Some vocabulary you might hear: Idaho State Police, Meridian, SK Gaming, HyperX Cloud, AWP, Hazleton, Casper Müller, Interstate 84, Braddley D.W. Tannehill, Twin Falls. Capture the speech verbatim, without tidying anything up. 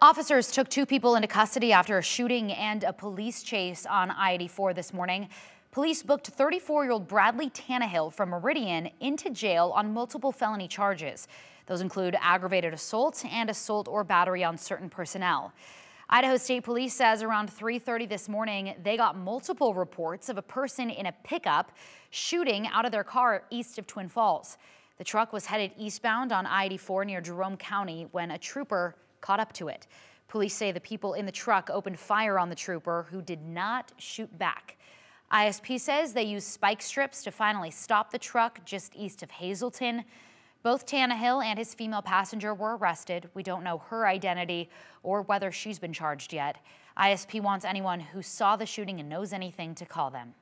Officers took two people into custody after a shooting and a police chase on I eighty-four this morning. Police booked thirty-four-year-old Braddley Tannehill from Meridian into jail on multiple felony charges. Those include aggravated assault and assault or battery on certain personnel. Idaho State Police says around three thirty this morning, they got multiple reports of a person in a pickup shooting out of their car east of Twin Falls. The truck was headed eastbound on I eighty-four near Jerome County when a trooper caught up to it. Police say the people in the truck opened fire on the trooper, who did not shoot back. I S P says they used spike strips to finally stop the truck just east of Hazleton. Both Tannehill and his female passenger were arrested. We don't know her identity or whether she's been charged yet. I S P wants anyone who saw the shooting and knows anything to call them.